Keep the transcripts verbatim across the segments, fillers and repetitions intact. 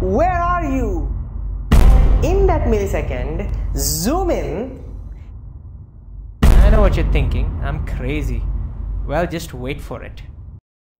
Where are you? In that millisecond, zoom in. I know what you're thinking. I'm crazy. Well, just wait for it.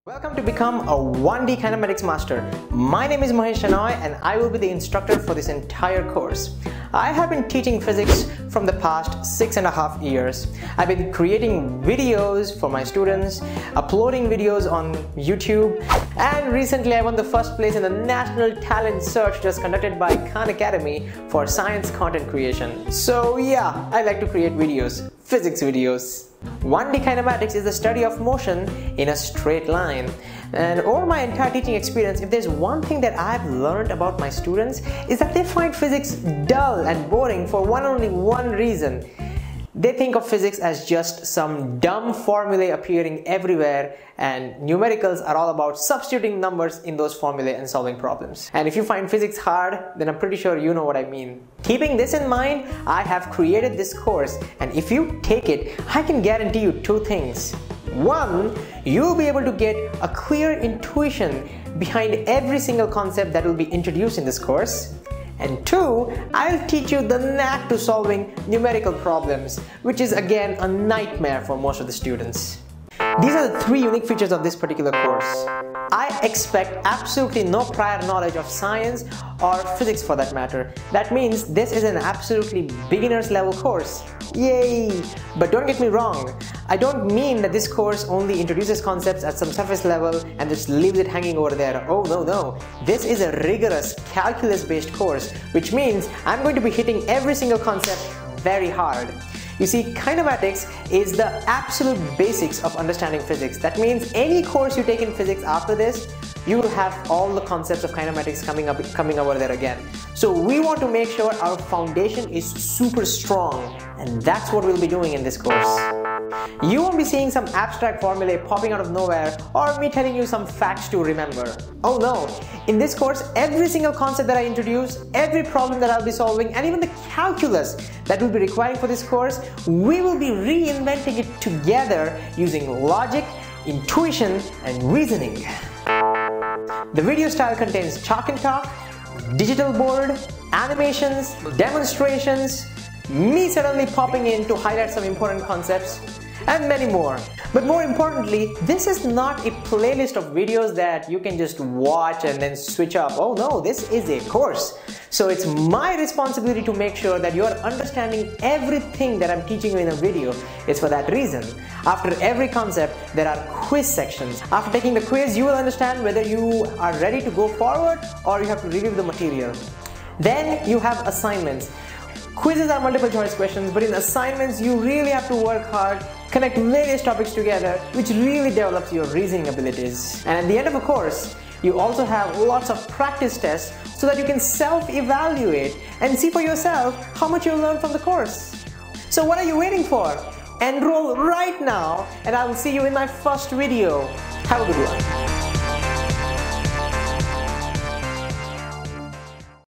Welcome to Become a one D Kinematics Master. My name is Mahesh Shanoi and I will be the instructor for this entire course. I have been teaching physics from the past six and a half years. I've been creating videos for my students, uploading videos on YouTube, and recently I won the first place in the National Talent Search just conducted by Khan Academy for science content creation. So yeah, I like to create videos, physics videos. one D kinematics is the study of motion in a straight line, and over my entire teaching experience, if there's one thing that I've learned about my students is that they find physics dull and boring for one only one reason. They think of physics as just some dumb formulae appearing everywhere, and numericals are all about substituting numbers in those formulae and solving problems. And if you find physics hard, then I'm pretty sure you know what I mean. Keeping this in mind, I have created this course, and if you take it, I can guarantee you two things. One, you'll be able to get a clear intuition behind every single concept that will be introduced in this course. And two, I'll teach you the knack to solving numerical problems, which is again a nightmare for most of the students. These are the three unique features of this particular course. I expect absolutely no prior knowledge of science or physics for that matter. That means this is an absolutely beginner's level course. Yay! But don't get me wrong, I don't mean that this course only introduces concepts at some surface level and just leaves it hanging over there. Oh no, no. This is a rigorous calculus-based course, which means I'm going to be hitting every single concept very hard. You see, kinematics is the absolute basics of understanding physics. That means any course you take in physics after this, you will have all the concepts of kinematics coming up, coming over there again. So we want to make sure our foundation is super strong, and that's what we'll be doing in this course. You won't be seeing some abstract formulae popping out of nowhere or me telling you some facts to remember. Oh no, in this course, every single concept that I introduce, every problem that I'll be solving, and even the calculus that we'll be requiring for this course, we will be reinventing it together using logic, intuition, and reasoning. The video style contains chalk and talk, digital board, animations, demonstrations, me suddenly popping in to highlight some important concepts, and many more. But more importantly, this is not a playlist of videos that you can just watch and then switch up. Oh no, this is a course. So it's my responsibility to make sure that you're understanding everything that I'm teaching you in a video. It's for that reason. After every concept, there are quiz sections. After taking the quiz, you will understand whether you are ready to go forward or you have to review the material. Then you have assignments. Quizzes are multiple choice questions, but in assignments, you really have to work hard, connect various topics together, which really develops your reasoning abilities. And at the end of a course, you also have lots of practice tests so that you can self-evaluate and see for yourself how much you learned from the course. So what are you waiting for? Enroll right now, and I will see you in my first video. Have a good one.